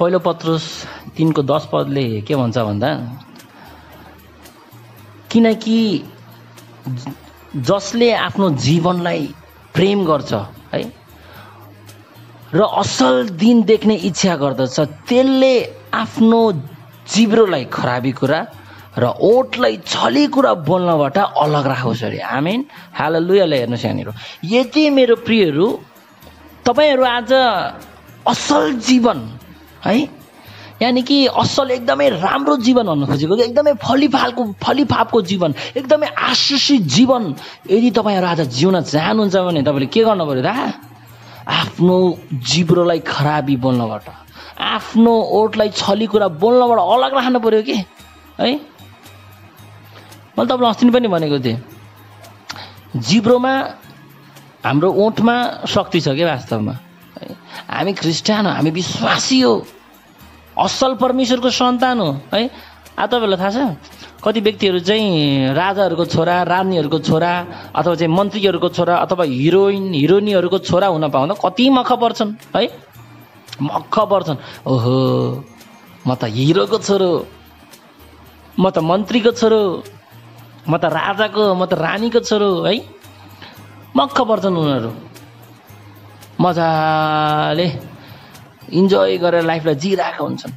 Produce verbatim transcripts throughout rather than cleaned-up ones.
पहिलो पत्रुस तीन को दस पदले के भन्छ भन्दा किनकि जसले आफ्नो जीवनलाई प्रेम गर्छ है र असल दिन देख्ने इच्छा गर्दछ त्यसले आफ्नो जिब्रोलाई खराबी कुरा र ओठलाई छली कुरा बोल्नबाट अलग राखोस् अरे आमेन हालेलुया ल हेर्नुस् यहाँनिर यति मेरो प्रियहरू तपाईहरू आज असल जीवन है यानी कि असल एकदमै राम्रो जीवन हुन खोजेको एकदमै फलिफालको फलिफापको जीवन एकदमै आशीषित जीवन यदि तपाईहरू आज जिउन चाहनुहुन्छ भने तपाईले के गर्नु पर्यो त आफ्नो जिब्रोलाई खराबी बोल्नबाट आफ्नो ओठलाई छली कुरा बोल्नबाट अलग राख्नु पर्यो के है मैले तपाईलाई अस्ति पनि भनेको थिएँ जिब्रोमा हाम्रो ओठमा शक्ति छ के वास्तवमा हामी ख्रिस्टान हो हामी विश्वासी हो असल परमेश्वरको सन्तान हो है आ तपाईलाई थाहा छ कति व्यक्तिहरु चाहिँ राजाहरुको छोरा रानीहरुको छोरा अथवा चाहिँ मन्त्रीहरुको छोरा अथवा हिरोइन हिरोनीहरुको छोरा हुन पाउँदा कति मख पर्छन् है मख पर्छन् ओहो म त हिरोको छोरो म त मन्त्रीको छोरो म त राजाको म त रानीको छोरो है मख पर्छन् उनीहरु मजाले इन्जोय गरेर लाइफलाई जिइरहेका हुन्छन्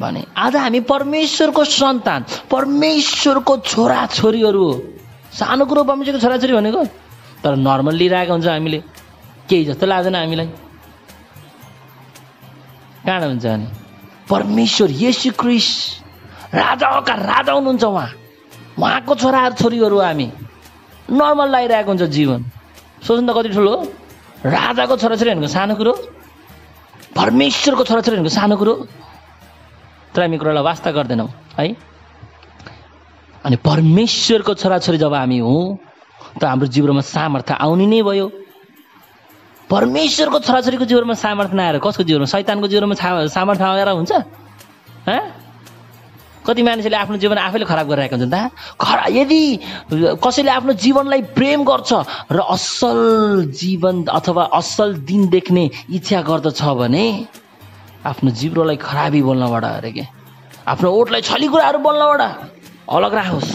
भने आज हामी परमेश्वरको सन्तान परमेश्वरको छोरा छोरीहरु हो सानो कुरो परमेश्वरको छोरा छोरी भनेको तर नर्मल लिइरहेका हुन्छ हामीले केही जस्तो लाग्दैन हामीलाई कहाँ हुन्छ अनि परमेश्वर येशू ख्रीष्ट राजाका राजा हुनुहुन्छ उहाँ उहाँको छोरा छोरीहरु हामी नर्मल लागिरहेको हुन्छ जीवन सोच्नु त कति ठुलो हो राजाको छोरा छोरी भनेको सानो कुरो परमेश्वरको छोरा छोरी भनेको सानो कुरो तर हामी कुरालाई वास्ता गर्दैनौँ है अनि परमेश्वरको छोराछोरी जब हामी हौं त हाम्रो जीवनमा सामर्थ्य आउनु नै भयो परमेश्वरको छोराछोरीको जीवनमा सामर्थ्य नआएर कसको जीवनमा शैतानको जीवनमा सामर्थ्य आएर हुन्छ ह कति मानिसले आफ्नो जीवन आफैले खराब गरिरहेका हुन्छन् त खरा यदि कसैले आफ्नो जीवनलाई प्रेम गर्छ र असल जीवन अथवा असल दिन देख्ने इच्छा गर्दछ भने आफ्नो जिब्रोलाई खराबी बोल्नबाट अरे के आफ्नो ओठलाई छली कुराहरु बोल्नबाट अलग राखोस्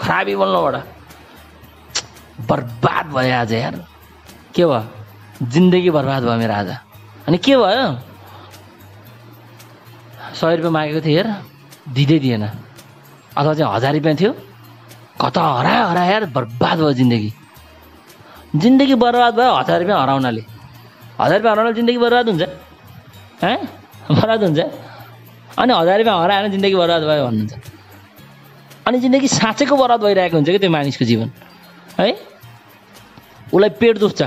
खराबी बोल्नबाट बर्बाद भयो आज यार के भयो जिन्दगी बर्बाद भयो मेरो आज अनि के भयो सय रुपैयाँ मागेको थिए यार दिदै दिएन अथवा चाहिँ हजार रुपैयाँ थियो कता हरा हरा यार बर्बाद भयो जिन्दगी जिन्दगी बर्बाद भयो हजार रुपैयाँ हराउनले हजार रुपैयाँ हराउनले जिन्दगी बर्बाद हुन्छ है बर्बाद हुन्छ अनि हजार रुपैयाँ हराएर जिन्दगी बर्बाद भयो भन्नुहुन्छ अनि जिन्दगी साँच्चैको बर्बाद भइरहेको हुन्छ के त्यो मानिसको जीवन है उलाई पेट दुख्छ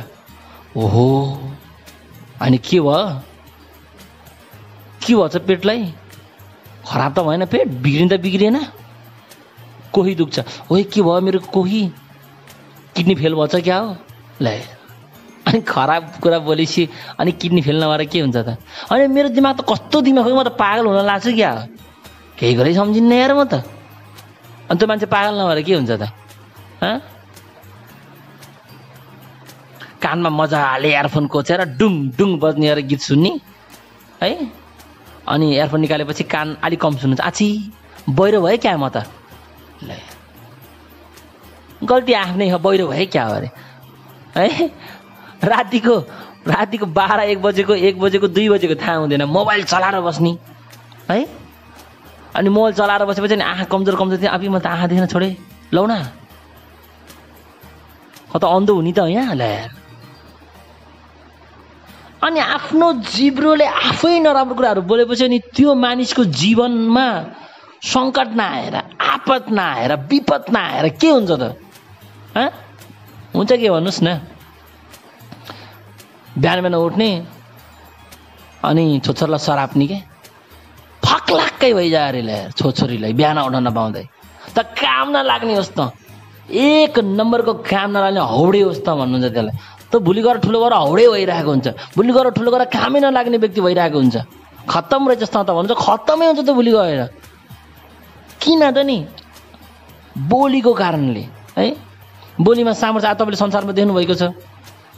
ओहो अनि के भयो के भन्छ पेटलाई खराब त भएन पेट बिग्रिँदा बिग्रिएन कोही दुख्छ ओइ के भयो मेरो कोही किडनी फेल भन्छ क्या हो लै अनि खराब कुरा बोलेसी अनि किडनी फेल नभएर के हुन्छ त अनि मेरो दिमाग त कस्तो दिमाग हो म त पागल हुन लाग्छु क्या केही गरी समझिन्न यार म त अनि त्यो मान्छे पागल नभएर के हुन्छ त ह कानमा मजाले इयरफोन कोचेर डुङ डुङ बज्ने यार गीत सुन्ने है अनि एयरफोन निकालेपछि कान अलि कम सुन्नुहुन्छ आछि बहिरो भयो क्या म त ल गल्ती आफ्नै हो बहिरो भयो क्या हो अरे है रातिको रातिको बाह्र एक बजेको एक बजेको दुई बजेको थाहा हुँदैन मोबाइल चलाएर बस्नी है अनि मोबाइल चलाएर बसेपछि नि आँखा कमजोर कमजोर थियो अभी म त आँखा देख्न छोडे लौ न कता अन्धो हुनी त यहाँ ल अनि आफ्नो जिब्रोले आफै नराम्रो कुराहरु बोलेपछि अनि त्यो मानिसको जीवनमा संकट नआएर आपत नआएर विपत नआएर के हुन्छ त ह हुन्छ के भन्नुस् न बिहान बिहान उठ्ने अनि छोछोरलाई सराप्ने के फक्लाक्कै भइजा रे ल्यार छोछोरीलाई बिहान उठ्न नपाउँदै त काम नलाग्ने होस् त एक नम्बरको काम नलाग्ने हौडे होस् त भन्नुहुन्छ त्यसलाई त भुलि गरेर ठुलो गरेर हौडे भइरहेको हुन्छ भुलि गरेर ठुलो गरेर कामै नलाग्ने व्यक्ति भइरहेको हुन्छ खत्तम रहेछ जस्तो त भन्छ खत्तमै हुन्छ त भुलि गएर किन त नि बोलीको कारणले है बोलीमा सामर्थ्य आ तपाईले संसारमा देख्नु भएको छ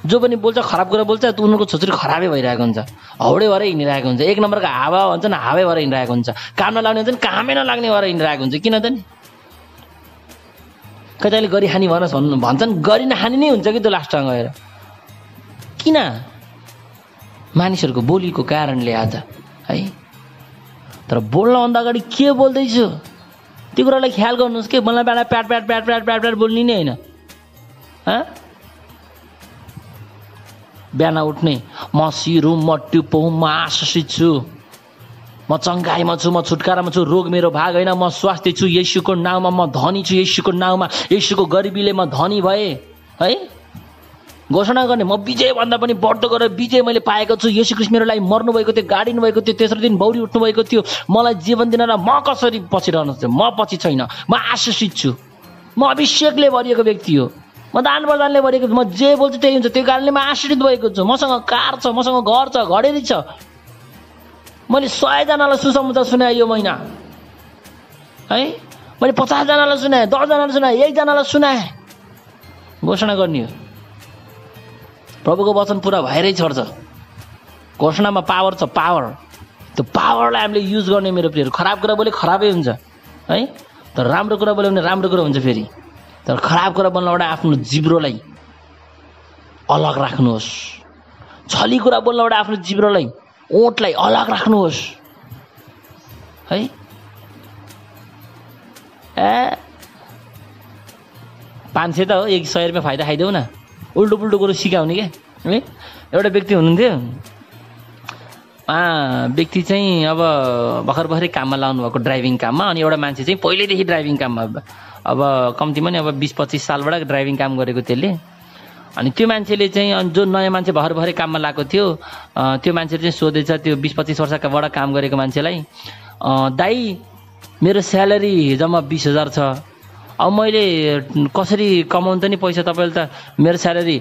जो पनि बोल्छ खराब कुरा बोल्छ त उनीहरुको छोचरी खराबै भइरहेको हुन्छ, हौडे भएर हिँडिरहेको हुन्छ, एक नम्बरको हावा भन्छन् हावै भएर हिँडिरहेको हुन्छ, काम नलाग्ने हुन्छन् कामै नलाग्ने भएर हिँडिरहेको हुन्छ। किन त नि कतैले गरी हानी भनस भन्नु भन्छन्, गरी नहानी नै हुन्छ कि त्यो लास्टमा गएर। किन मानिसहरुको बोलीको कारणले आज है। तर बोल्न भन्दा अगाडि के बोल्दै छु त्यो कुरालाई ख्याल गर्नुस् के मलाई बेला प्याट प्याट प्याट प्याट प्याट प्याट बोल्नु नै हैन। ह बिहान उठ्ने म सिरु म टिपौ म आशिषित छु, म चङ्गाइमा छु, म छुटकारामा छु, रोग मेरो भाग होइन, म स्वास्थ्य छु येशूको नाममा, म धनी छु येशूको नाममा, येशूको गरिबीले म धनी भए है। घोषणा गर्ने म विजय भन्दा पनि बढ्दो गरेर विजय मैले पाएको छु, येशू ख्रीष्ट मेरो लागि मर्नु भएको थियो, गाडिनु भएको थियो, तेस्रो दिन बौरी उठ्नु भएको थियो, मलाई जीवन दिन र म कसरी पछि रहन सक्छु, म पछि छैन, म आशिषित छु, म अभिषेकले भरिएको व्यक्ति हो, म दान बरदानले भरिएको, म जे बोल्छु त्यही हुन्छ, त्यो कारणले म आशीषित भएको छु, मसँग कार छ, मसँग घर छ, घडेरी छ, मैले सय जनालाई सुसमाचार सुनाएँ यो महिना है, मैले पचास जनालाई सुनाएँ, दस जनालाई सुनाएँ, एक जनालाई सुनाएँ। घोषणा गर्ने हो, प्रभुको वचन पुरा भएरै छर्छ, घोषणामा पावर छ, पावर, त्यो पावरलाई हामीले युज गर्ने मेरो प्रियहरू। खराब कुरा बोले खराबै हुन्छ है, तर राम्रो कुरा बोल्यो भने राम्रो कुरा हुन्छ फेरि। तर खराब कुरा बोल्नबाट आफ्नो जिब्रोलाई अलग राख्नुहोस्, छली कुरा बोल्नबाट आफ्नो जिब्रोलाई ओठलाई अलग राख्नुहोस् है। ए पाँच सय त हो, एक सय रुपियाँ फाइदा खाइदेऊ न, उल्टो पुल्टो कुरो सिकाउने क्या। एउटा व्यक्ति हुनुहुन्थ्यो, व्यक्ति चाहिँ अब भर्खर भर्खरै काममा लाउनु भएको, ड्राइभिङ काममा। अनि एउटा मान्छे चाहिँ पहिल्यैदेखि ड्राइभिङ काममा, अब कम्तीमा नि अब बीस पच्चीस सालबाट ड्राइभिङ काम गरेको त्यसले। अनि त्यो मान्छेले चाहिँ, अनि जो नयाँ मान्छे भर्खर भर्खरै काममा लागेको थियो, त्यो मान्छेले चाहिँ सोधेछ त्यो बीस पच्चीस वर्षकाबाट काम गरेको मान्छेलाई, दाइ मेरो स्यालेरी जम्मा बीस हजार छ, अब मैले कसरी कमाउनु त नि पैसा, तपाईँले त मेरो स्यालेरी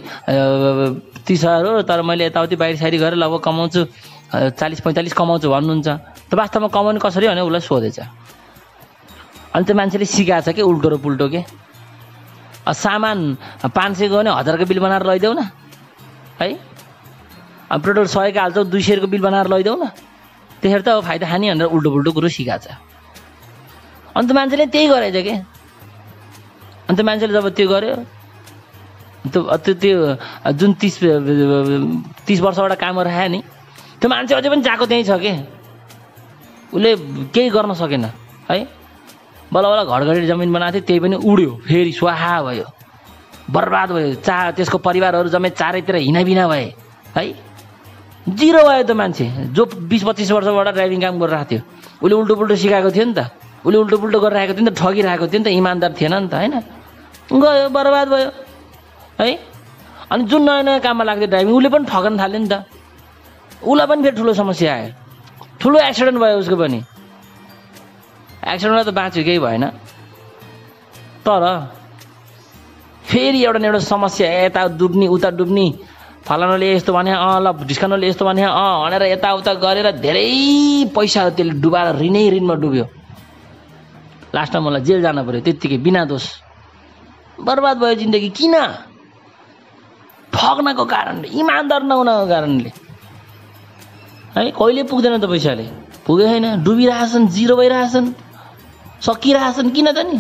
तीस हजार हो, तर मैले यताउति बाहिर साइरी गरेर अब कमाउँछु चालीस पैँतालिस कमाउँछु भन्नुहुन्छ, त वास्तवमा कमाउनु कसरी भने उसलाई सोधेछ। अनि त्यो मान्छेले सिकाएछ कि उल्टो र पुल्टो के, सामान पाँच सयको भने हजारको बिल बनाएर लैदेऊ न है, अब पेट्रोल सयको हाल्छौ दुई सयको बिल बनाएर लैदेऊ न, त्यसरी त अब फाइदा खाने भनेर उल्टो पुल्टो कुरो सिकाएछ। अनि त्यो मान्छेले त्यही गरेछ के। अनि त्यो मान्छेले जब त्यो गर्यो, त्यो त्यो जुन तिस तिस वर्षबाट काम गरेर आयो नि, त्यो मान्छे अझै पनि जाएको त्यहीँ छ के, उसले केही गर्न सकेन है। बल्ल बल्ल घरघडी जमिन बनाएको थियो, त्यही पनि उड्यो, फेरि स्वाहा भयो, बर्बाद भयो, चा त्यसको परिवारहरू जम्मै चारैतिर हिनाबिना भए है, जिरो भयो त्यो मान्छे जो बीस पच्चिस वर्षबाट ड्राइभिङ काम गरिरहेको थियो। उसले उल्टो पुल्टो सिकाएको थियो नि त, उसले उल्टो पुल्टो गरिरहेको थियो नि त, ठगिरहेको थियो नि त, इमान्दार थिएन नि त होइन, गयो बर्बाद भयो है। अनि जुन नयाँ नयाँ काममा लाग्थ्यो ड्राइभिङ, उसले पनि ठगन थाल्यो नि त, उसलाई पनि फेरि ठुलो समस्या आयो, ठुलो एक्सिडेन्ट भयो उसको पनि। एक्सिडेन्टमा त बाँच्यो केही भएन, तर फेरि एउटा न एउटा समस्या, यता डुब्ने उता डुब्ने, फलानाले यस्तो भने अँ ल ढिस्कानोले यस्तो भने अँ भनेर यताउता गरेर धेरै पैसा त्यसले डुबाएर ऋणै ऋणमा डुब्यो, लास्टमा मलाई जेल जानु पर्यो त्यत्तिकै बिना दोष, बर्बाद भयो जिन्दगी। किन? ठग्नको कारणले, इमान्दार नहुनको कारणले है। कहिले पुग्दैन त पैसाले, पुगे होइन, डुबिरहेछन्, जिरो भइरहेछन्, सकिरहेछन्। किन त नि?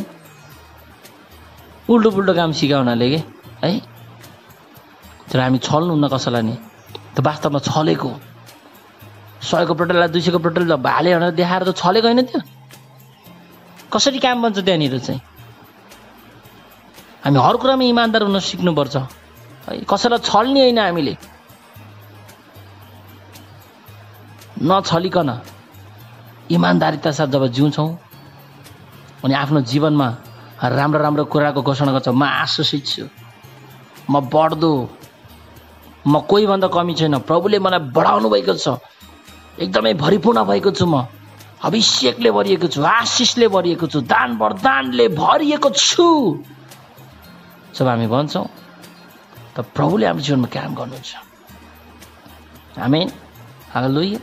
उल्टो पुल्टो काम सिकाउनाले के है। तर हामी छल्नुहुन्न कसैलाई नि, त वास्तवमा छलेको, सयको पेट्रोललाई दुई सयको पेट्रोल भाले भनेर देखाएर त छलेको होइन। त्यो कसरी काम बन्छ त्यहाँनिर चाहिँ? हामी हर कुरामा इमान्दार हुन सिक्नुपर्छ है, कसैलाई छल्ने होइन हामीले, नछलिकन इमान्दारिता साथ जब जिउँछौँ अनि आफ्नो जीवनमा राम्रो राम्रो कुराको घोषणा गर्छौँ, म आशीषित छु, म बढ्दो, म कोहीभन्दा कमी छैन, प्रभुले मलाई बढाउनु भएको छ, एकदमै भरिपूर्ण भएको छु, म अभिषेकले भरिएको छु, आशिषले भरिएको छु, दान वरदानले भरिएको छु, जब हामी भन्छौँ त प्रभुले हाम्रो जीवनमा काम गर्नुहुन्छ। आमेन, हालेलुया।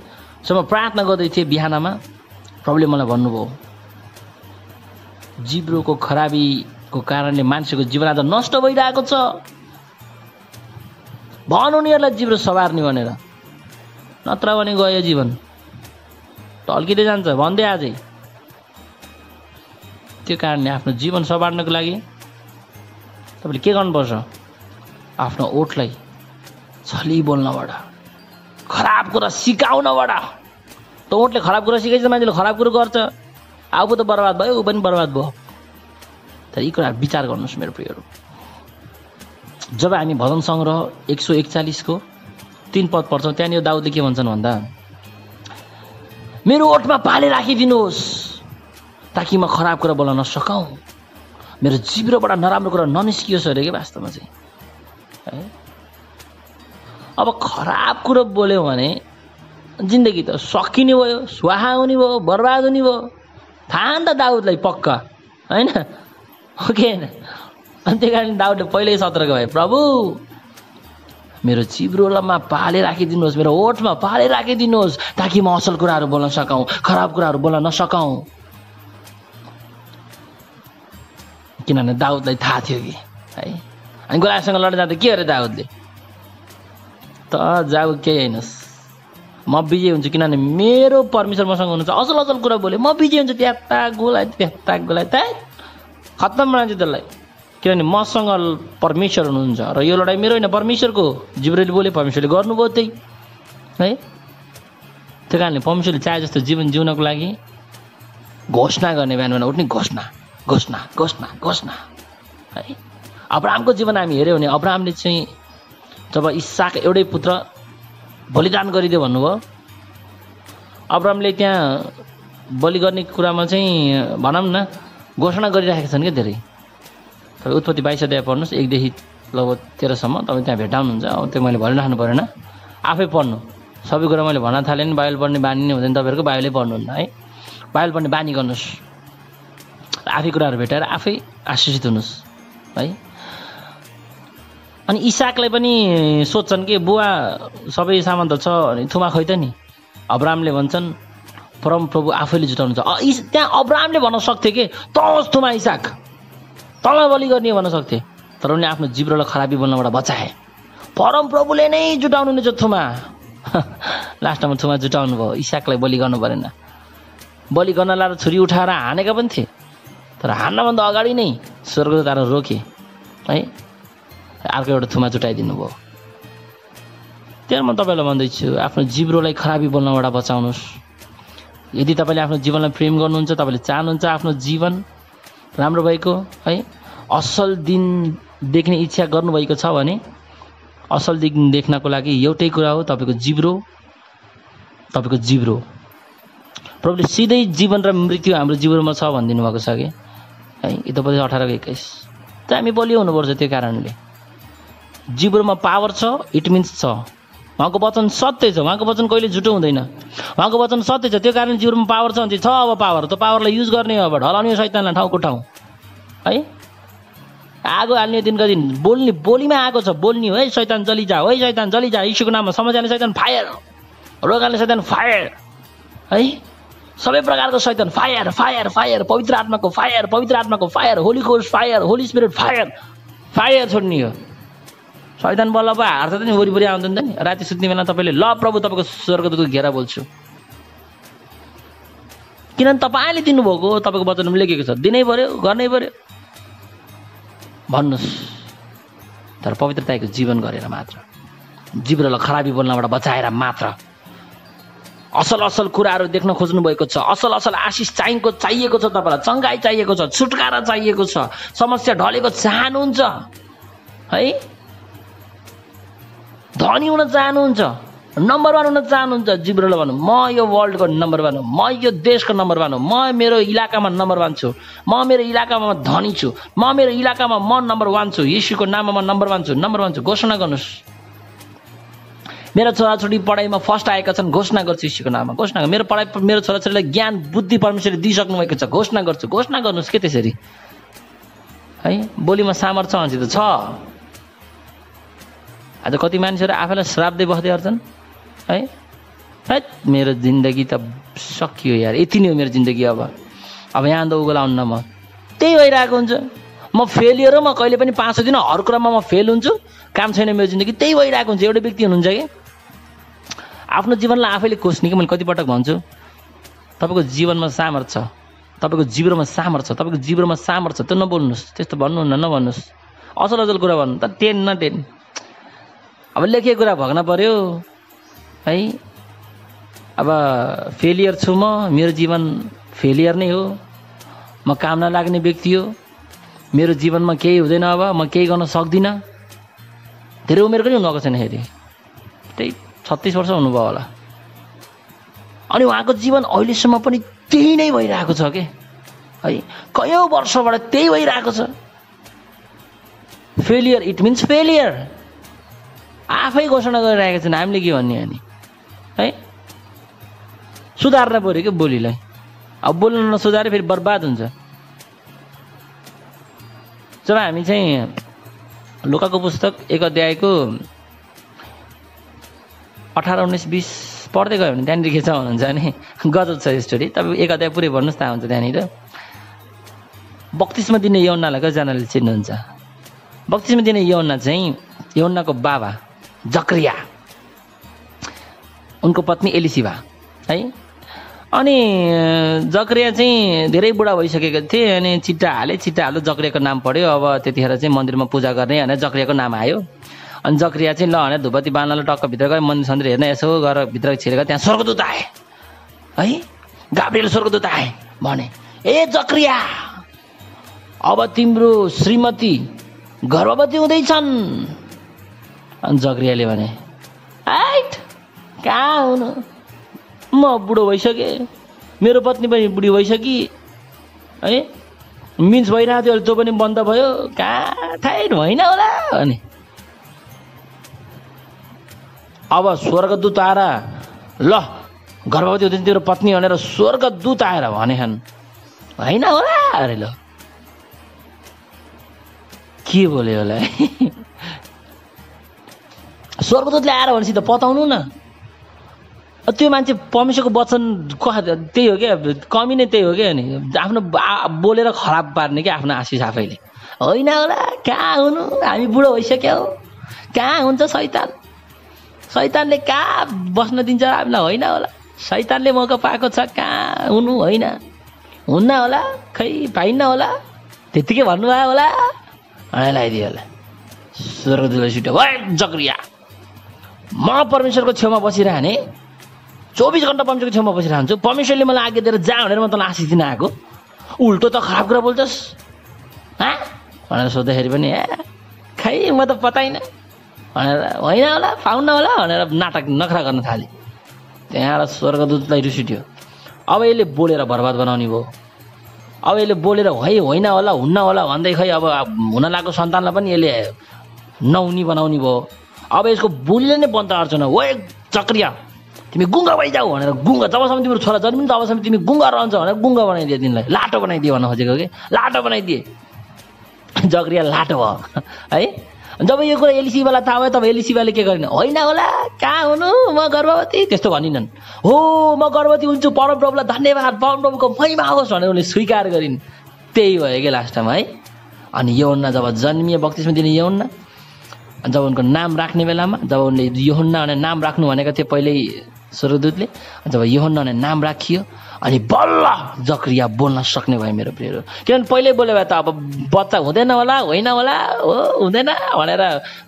सो म प्रार्थना गर्दै थिएँ बिहानमा, प्रभुले मलाई भन्नुभयो जिब्रोको खराबीको कारणले मान्छेको जीवन आज नष्ट भइरहेको छ, भन्नु उनीहरुलाई जिब्रो सवार्ने भनेर, नत्र भने गयो जीवन ढल्किदै जान्छ भन्दै आजै। त्यो कारणले आफ्नो जीवन सवार्नको लागि तपाईले के गर्नुपर्छ? आफ्नो ओठलाई छली बोल्नबाट, खराब कुरा सिकाउनबाट। त ओठले खराब कुरा सिकाइछ मान्छेले खराब कुरा गर्छ, आफू त बर्बाद भयो, ऊ पनि बर्बाद भयो। तर यी कुरा विचार गर्नुस् मेरो प्रियहरु। जब हामी भजन संग्रह एक सय एकचालीस को तीन पद पढ्छौं, त्यहाँ यो दाउदले के भन्छन् भन्दा, मेरो ओठमा पाले राखिदिनुस् ताकि म खराब कुरा बोल्न नसकौं, मेरो जिब्रोबाट नराम्रो कुरा ननिस्कियोस् अरे के वास्तवमा चाहिँ है। अब खराब कुरा बोल्यो भने जिन्दगी त सकिने भयो, स्वाहा हुने भयो, बर्बाद हुने भयो। थाहा नि त दाउदलाई पक्का हैन, ओके हैन। अनि त्यही कारण दाउदले पहिल्यै सतर्क भए, प्रभु मेरो जिब्रोमा पाले राखिदिनुहोस्, मेरो ओठमा पाले राखिदिनुहोस् ताकि म असल कुराहरू बोल्न सकौँ, खराब कुराहरू बोल्न नसकौँ। किनभने दाउदलाई थाहा थियो कि है, अनि गोलायतसँग लड्न जाँदा के अरे दाउदले, त जाऊ केही हैनस्, म बिजी हुन्छु किनभने मेरो परमेश्वर मसँग हुनुहुन्छ, असल असल कुरा बोले म बिजी हुन्छु। त्यता गोलायत त्यता गोलायत खत्तम बनाउँछु त्यसलाई, किनभने मसँग परमेश्वर हुनुहुन्छ र यो लडाइँ मेरो होइन परमेश्वरको। जिब्रेले बोले, परमेश्वरले गर्नुभयो त्यही है। त्यो कारणले परमेश्वरले चाहे जस्तो जीवन जिउनको लागि घोषणा गर्ने, बिहान बिहान उठ्ने घोषणा घोषणा घोषणा घोषणा है। अब्राहमको जीवन हामी हेऱ्यौँ भने अब्राहमले चाहिँ जब इसाक एउटै पुत्र बलिदान गरिदियो भन्नुभयो, अब्राहमले त्यहाँ बलि गर्ने कुरामा चाहिँ भनौँ न घोषणा गरिराखेका छन् क्या धेरै। तपाईँ उत्पत्ति बाइस अध्याय पढ्नुहोस्, एकदेखि लगभग तेह्रसम्म, तपाईँ त्यहाँ भेट्टाउनुहुन्छ। अब त्यो मैले भनिराख्नु परेन, आफै पढ्नु। सबै कुरा मैले भन्न थालेँ नि, बाइबल पढ्ने बानी नै हुँदैन तपाईँहरूको, बाइबलै पढ्नुहुन्न है। बाइबल पढ्ने बानी गर्नुहोस्, आफै कुराहरू भेटाएर आफै आशिषित हुनुहोस् है। अनि इसाकलाई पनि सोध्छन् कि बुवा सबै सामान त छ अनि थुमा खै त नि। अब्राहमले भन्छन् परम प्रभु आफैले जुटाउनु छ। त्यहाँ अब्राहमले भन्न सक्थ्यो कि तँ थुमा इसाक, तँलाई बलि गर्ने भन्न सक्थे, तर उनले आफ्नो जिब्रोलाई खराबी बोल्नबाट बचाए। परम प्रभुले नै जुटाउनु हुनेछ थुमा। लास्टमा थुमा जुटाउनु भयो, इसाकलाई बलि गर्नु परेन। बलि गर्न लाएर छुरी उठाएर हानेका पनि थिए, तर हान्नभन्दा अगाडि नै स्वर्गदूतले रोके है, अर्को एउटा थुमा जुटाइदिनु भयो। त्यहाँ म तपाईँलाई भन्दैछु, आफ्नो जिब्रोलाई खराबी बोल्नबाट बचाउनुहोस्। यदि तपाईँले आफ्नो जीवनलाई प्रेम गर्नुहुन्छ, तपाईँले चाहनुहुन्छ आफ्नो जीवन राम्रो भएको है, असल दिन देख्ने इच्छा गर्नुभएको छ भने, असल दिन देख्नको लागि एउटै कुरा हो तपाईँको जिब्रो, तपाईँको जिब्रो। प्रभुले सिधै जीवन र मृत्यु हाम्रो जिब्रोमा छ भनिदिनु भएको छ कि है। यतापट्टि अठारको एक्काइस त हामी बलियो हुनुपर्छ। त्यो कारणले जिब्रोमा पावर छ, इट मिन्स छ, उहाँको वचन सत्य छ, उहाँको वचन कहिले झुटो हुँदैन, उहाँको वचन सत्य छ। त्यो कारण जिब्रोमा पावर छ भने छ। अब पावर त पावरलाई युज गर्ने हो, अब ढलाउने शैतानलाई ठाउँको ठाउँ है, आगो हाल्ने दिनको दिन। बोल्ने बोलीमा आगो छ, बोल्ने है, शैतान जलिजा, है शैतान जलिजा, यीशुको नाममा। समाजले शैतान फायर, रोगाले शैतान फायर है, सबै प्रकारको शैतान फायर फायर फायर, पवित्र आत्माको फायर, पवित्र आत्माको फायर, होली घोष fire, holy spirit fire fire छोड्ने हो। शैतान बल्ल पो हार्छ त नि, वरिपरि आउँछ नि त नि। राति सुत्ने बेला तपाईँले ल प्रभु तपाईँको स्वर्गदूतको घेरा बोल्छु, किनभने तपाईँले दिनुभएको, तपाईँको वचनमा लेखेको छ, दिनै पर्यो, गर्नै पर्यो भन्नुहोस्। तर पवित्रताको जीवन गरेर मात्र, जिब्रोलाई खराबी बोल्नबाट बचाएर मात्र। असल असल कुराहरू देख्न खोज्नु भएको छ, असल असल आशिष चाहिएको चाहिएको छ तपाईँलाई, चङ्गाई चाहिएको छ, छुटकारा चाहिएको छ, समस्या ढलेको चाहनुहुन्छ है, धनी हुन चाहनुहुन्छ, नम्बर वान हुन चाहनुहुन्छ। जिब्रोले भन्नु, म यो वर्ल्डको नम्बर वान हो, म यो देशको नम्बर वान हो, म मेरो इलाकामा नम्बर वान छु, म मेरो इलाकामा म धनी छु, म मेरो इलाकामा म नम्बर वान छु, यीशुको नाममा म नम्बर वान छु, नम्बर वान छु। घोषणा गर्नुहोस्, मेरो छोराछोरी पढाइमा फर्स्ट आएका छन्, घोषणा गर्छु यीशुको नाममा। घोषणा, मेरो पढाइ, मेरो छोराछोरीलाई ज्ञान बुद्धि परमेश्वरले दिइसक्नु भएको छ, घोषणा गर्छु। घोषणा गर्नुहोस् के त्यसरी है, बोलीमा सामर्थ्य हुन्छ त छ। आज कति मानिसहरू आफैलाई श्राप्दै बस्दै गर्छन् है, है मेरो जिन्दगी त सकियो यार, यति नै हो मेरो जिन्दगी, अब अब यहाँ उँधो उगो लाउन्न म, त्यही भइरहेको हुन्छ। म फेलियर हो म कहिले पनि पास हुदिन हर कुरामा म फेल हुन्छु काम छैन मेरो जिन्दगी त्यही भइरहेको हुन्छ एउटा व्यक्ति हुनुहुन्छ के आफ्नो जीवनलाई आफैले कोस्ने के मैले कति पटक भन्छु तपाईको जीवनमा सामर्थ्य छ तपाईको जिब्रोमा सामर्थ्य छ तपाईको जिब्रोमा सामर्थ्य छ त्यो नबोल्नुस् त्यस्तो भन्नुहुन्न नभन्नुस् असल असल कुरा भन्नु त टेन न टेन अब लेखेको कुरा भग्न पर्यो है अब फेलियर छु म मेरो जीवन फेलियर नै हो म काम नलाग्ने व्यक्ति हो मेरो जीवनमा केही हुँदैन अब म केही गर्न सक्दिन धेरै उमेर पनि हुनुको छैन हेरी त्यही छत्तीस वर्ष हुनुभयो होला अनि उहाँको जीवन अहिलेसम्म पनि त्यही नै भइरहेको छ के है कयौं वर्षबाट त्यही भइरहेको छ फेलियर इट मिन्स फेलियर आफै घोषणा गरिरहेका छन् हामीले के भन्ने अनि है सुधार्न पर्यो के बोलीलाई अब बोल्न नसुधारे फेरि बर्बाद हुन्छ जब हामी चाहिँ लुकाको पुस्तक एक अध्यायको अठार उन्नाइस बीस पढ्दै गयो भने त्यहाँ लेखेछ भन्नुहुन्छ नि गजब छ स्टोरी तपाईं एक अध्याय पुरै भन्नुस् त हुन्छ त्यहाँनिर बक्तिस्मा दिने यौन्नालाई कतिजनाले चिन्नुहुन्छ बक्तिस्मा दिने यौन्ना चाहिँ यौन्नाको बाबा जकरिया उनको पत्नी एलिसिबा है अनि जकरिया चाहिँ धेरै बुढा भइसकेको थिए अनि चिट्टा हाले चिट्टा हालो जकरियाको नाम पढ्यो अब त्यतिखेर चाहिँ मन्दिरमा पूजा गर्ने अनि जकरियाको नाम आयो अनि जकरिया चाहिँ ल भने धुपबत्ती बाल्नलाई टक्क भित्र गए मन्दिर सन्दिर हेर्न यसो गएर भित्र छिरेको त्यहाँ स्वर्गदूत आए है गाब्रिएल स्वर्गदूत आए भने ए जकरिया अब तिम्रो श्रीमती गर्भवती हुँदैछन् अनि जकरियाले भने आइट कहाँ हुनु म बुढो भइसके मेरो पत्नी पनि बुढी भइसकी है मिन्स भइरहेको थियो त्यो पनि बन्द भयो कहाँ थाहै होइन होला अनि अब स्वर्गदूत आएर ल गर्भवती हुँदैछ तिम्रो पत्नी भनेर स्वर्गदूत आएर भनेछन् होइन होला अरे ल के बोल्यो होला स्वर्गदूतले आएर भनेपछि त पताउनु न त्यो मान्छे परमेश्वरको वचन त्यही हो क्या कमी नै त्यही हो क्या अनि आफ्नो बोलेर खराब पार्ने क्या आफ्नो आशिष आफैले होइन होला कहाँ हुनु हामी बुढो भइसक्यौ कहाँ हुन्छ शैतान शैतानले कहाँ बस्न दिन्छ हामीलाई होइन होला शैतानले मौका पाएको छ कहाँ हुनु होइन हुन्न होला खै पाइन्न होला त्यतिकै भन्नुभयो होला लगाइदियो होला स्वर्गदूतले छिटो भए जकरिया म परमेश्वरको छेउमा बसिरहने चौबीस घण्टा परमेश्वरको छेउमा बसिरहन्छु परमेश्वरले मलाई आज्ञा दिएर जा भनेर म तँलाई आशिष दिन आएको उल्टो त खराब कुरा बोल्छस् हाँ भनेर सोद्धाखेरि पनि ए खै म त पताइन भनेर होइन होला पाउन्न होला भनेर नाटक नखरा गर्न थाले त्यहाँबाट स्वर्गदूतलाई रिस उठ्यो अब यसले बोलेर बर्बाद बनाउने भयो अब यसले बोलेर है होइन होला हुन्न होला भन्दै खै अब हुन लागेको सन्तानलाई पनि यसले नहुनी बनाउने भयो अब यसको बोलीले नै बन्द अर्चना हो ए जकरिया तिमी गुङ्गा भइजाऊ भनेर गुङ्गा जबसम्म तिम्रो छोरा जन्मिन्छ तबसम्म तिमी गुङ्गा रहन्छ भनेर गुङ्गा बनाइदिए तिमीलाई लाटो बनाइदिए भन्न खोजेको कि लाटो बनाइदिए जकरिया लाटो भयो है जब यो कुरा एलिसिबालाई थाहा भयो तब एलिसिबाले के गरिन् होइन होला कहाँ हुनु म गर्भवती त्यस्तो भनिनन् हो म गर्भवती हुन्छु परमप्रभुलाई धन्यवाद परमप्रभुको महिमा होस् भनेर उनले स्वीकार गरिन् त्यही भयो कि लास्ट टाइम है अनि यौन्ना जब जन्मिए बक्तिस्मा दिने यौन्ना जब उनको नाम राख्ने बेलामा जब उनले यौन्ना भनेर नाम राख्नु भनेको थियो पहिल्यै स्वर्गदूतले जब यौहन्ना ने नाम राखियो अनि बल्ल जकरिया बोल्न सक्ने भयो मेरो प्रियहरू किनभने पहिल्यै बोले भए त अब बच्चा हुँदैन होला होइन होला हो हुँदैन भनेर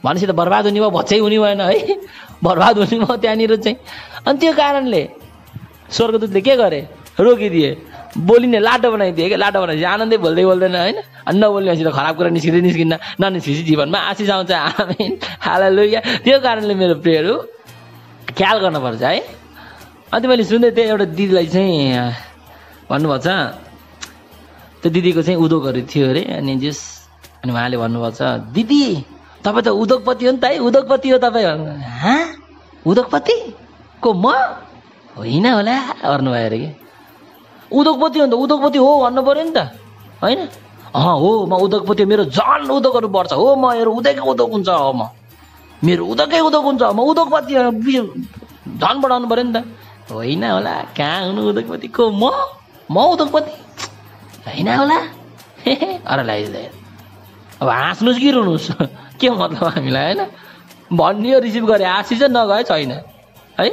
भनेपछि त बर्बाद हुने भयो बच्चै हुने भएन है बर्बाद हुने भयो त्यहाँनिर चाहिँ अनि त्यो कारणले स्वर्गदूतले के गरे रोकिदिए बोलिने लाटो बनाइदिए क्या लाटो बनाइदिए आनन्दै बोल्दै बोल्दैन होइन अनि नबोल्नेपछि त खराब कुरा निस्किँदै निस्किन्न ननिस्किएपछि जीवनमा आशिष आउँछ आमेन हालेलुया त्यो कारणले मेरो प्रियहरू ख्याल गर्नुपर्छ है अन्त मैले सुन्दै थिएँ एउटा दिदीलाई चाहिँ भन्नुभएको छ त्यो दिदीको चाहिँ उद्योगहरू थियो अरे अनि जस अनि उहाँले भन्नुभएको छ दिदी तपाईँ त उद्योगपति हो नि त है उद्योगपति हो तपाईँ हा उद्योगपति को म होइन होला गर्नुभयो अरे कि उद्योगपति हो नि त उद्योगपति हो भन्नु पऱ्यो नि त होइन अँ हो म उद्योगपति हो मेरो झन् उद्योगहरू बढ्छ हो म मेरो उद्योगकै उद्योग हुन्छ हो म मेरो उद्योगकै उद्योग हुन्छ म उद्योगपति धन बढाउनु पऱ्यो नि त होइन होला कहाँ हुनु उद्योगपति को म म उद्योगपति होइन होला अरे लगाइदिँदै अब हाँस्नुस् कि रुनुस् के मतलब हामीलाई हैन भन्ने रिसिभ गरे आशिष नगए छैन है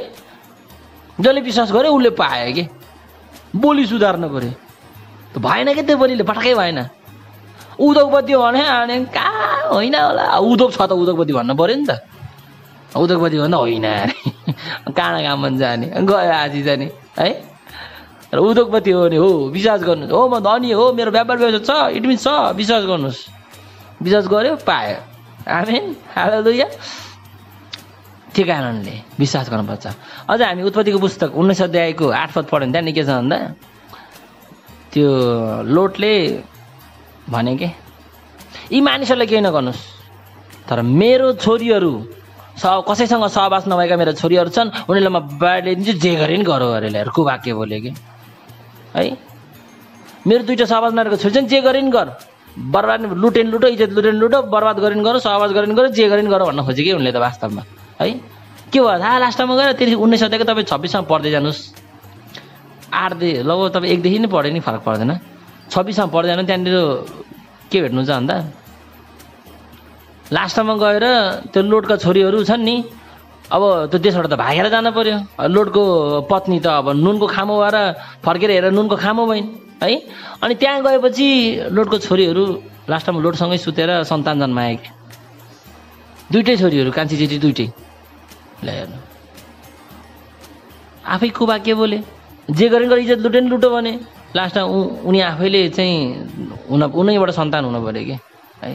जसले विश्वास गरे उले पाए के बोली सुधार्न पर्यो त भएन के त्यो बोलीले पटकै भएन उद्योगपति भने आने का होइन होला उद्योग छ त उद्योगपति भन्न पर्यो नि त उद्योगपति भन्दा होइन काना काम जाने गयो आशिष नि है र उद्योगपति हो नि हो विश्वास गर्नुस् हो म धनी हो मेरो व्यापार व्यवसाय छ इट मिन्स छ विश्वास गर्नुस् विश्वास गर्यो पायो आमेन हालेलुया त्यो कारणले विश्वास गर्नुपर्छ अझ हामी उत्पत्तिको पुस्तक उन्नाइस अध्यायको आठ पद पढ्यौं त्यहाँ के छ भन्दा त्यो लोटले भने के यी मानिसहरूलाई केही नगर्नुस् तर मेरो छोरीहरू सब कसैसँग सहवास नभएका मेरो छोरीहरू छन् उनीलाई म बाढले दिन्छु जे गरे नि गरौ अरे ल्यारको वाक्य बोले के है मेरो दुईटा सहवास नरहेको छोरी छन् जे गरे नि गर बर्बाद लुटेन लुटो इज्जत लुटेन लुटो बर्बाद गरेन गरौ सहवास गरेन गरौ जे गरेन गरौ भन्न खोजे के उनले त वास्तवमा है के भयो थाहा लास्टमा गएर त्यसरी उन्नाइस अध्यायको तपाईँ छब्बीस सम्म पढ्दै जानुस् आठ देखि लगभग तपाईँ एकदेखि नै पढ्यो नि फरक पर्दैन छब्बीस सम्म पढ्दै जानु त्यहाँनिर के भेट्नुहुन्छ भन्दा लास्टमा गएर त्यो लोटका छोरीहरू छन् नि अब त्यो देशबाट त भागेर जानु पर्यो लोटको पत्नी त अब नुनको खामो भएर फर्केर हेरेर नुनको खामो भइन् है अनि त्यहाँ गएपछि लोटको छोरीहरू लास्टमा लोटसँगै सुतेर सन्तान जन्माए के दुईटै छोरीहरू कान्छी जेठी दुईटै ल हेर्नु आफै कुबा के बोले जे गरेन गरे इज्जत लुटेन लुटो भने लास्टमा उनी आफैले चाहिँ उन उनैबाट सन्तान हुनु पर्यो के है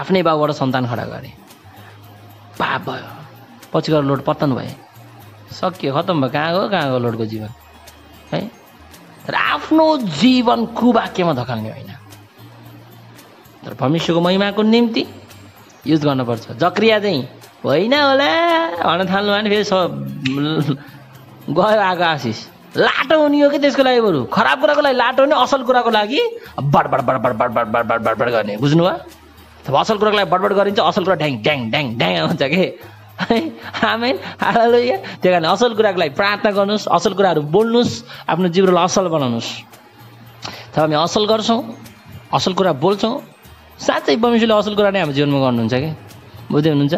आफ्नै बाबुबाट सन्तान खडा गरे पाप भयो पछि गएर लोट पतन भए सकियो खतम भयो कहाँ गयो कहाँ गयो लोटको जीवन है तर आफ्नो जीवन कुवाक्यमा धकाल्ने होइन तर परमेश्वरको महिमाको निम्ति युज गर्नुपर्छ जक्रिया चाहिँ होइन होला भन्न थाल्नु भने फेरि गयो आएको आशिष लाटो हुने हो कि त्यसको लागि बरु खराब कुराको लागि लाटो हुने असल कुराको लागि बडबड बडबड बडबड बडबड बडबड गर्ने बुझ्नु भयो असल कुराको लागि बडबड गरिन्छ असल कुरा ढ्याङ ढ्याङ ढ्याङ ढ्याङ हुन्छ के आमेन हालेलुया त्यही कारण असल कुराको लागि प्रार्थना गर्नुहोस् असल कुराहरू बोल्नुहोस् आफ्नो जीवनलाई असल बनाउनुहोस् तर हामी असल गर्छौँ असल कुरा बोल्छौँ साँच्चै परमेश्वरले असल कुरा नै हाम्रो जीवनमा गर्नुहुन्छ कि बुझ्दै हुनुहुन्छ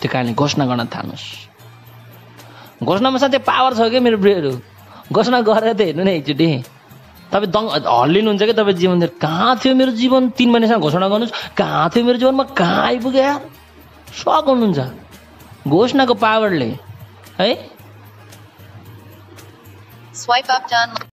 त्यो कारणले घोषणा गर्न थाल्नुहोस् घोषणामा साँच्चै पावर छ क्या मेरो ब्रेहरू घोषणा गरेर त हेर्नु नै एकचोटि तपाईँ दङ हल्लिनुहुन्छ कि तपाईँ जीवन कहाँ थियो मेरो जीवन तीन महिनासम्म घोषणा गर्नुहोस् कहाँ थियो मेरो जीवनमा कहाँ आइपुग्यो यार सक हुनुहुन्छ घोषणाको पावरले है स्वाइप अप डाउन